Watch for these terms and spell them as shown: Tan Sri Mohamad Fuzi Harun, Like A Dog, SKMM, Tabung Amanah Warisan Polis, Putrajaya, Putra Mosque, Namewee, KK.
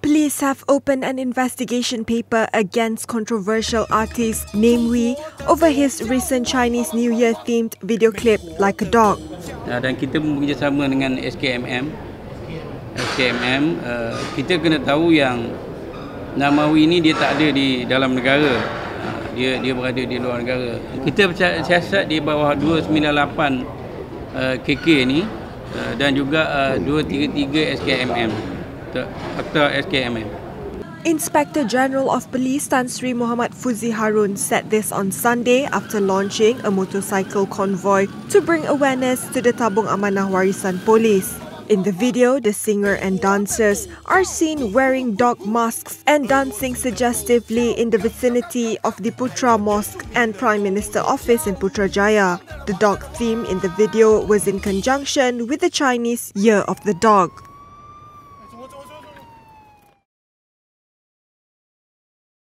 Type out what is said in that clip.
Police have opened an investigation paper against controversial artist Namewee over his recent Chinese New Year themed video clip Like A Dog. Dan kita bekerjasama dengan SKMM. Kita kena tahu yang Namewee ini dia tak ada di dalam negara. Dia berada di luar negara. Kita siasat di bawah 298 KK ni dan juga 233 SKMM. Inspector General of Police Tan Sri Mohamad Fuzi Harun said this on Sunday after launching a motorcycle convoy to bring awareness to the Tabung Amanah Warisan Polis. In the video, the singer and dancers are seen wearing dog masks and dancing suggestively in the vicinity of the Putra Mosque and Prime Minister office in Putrajaya. The dog theme in the video was in conjunction with the Chinese Year of the Dog.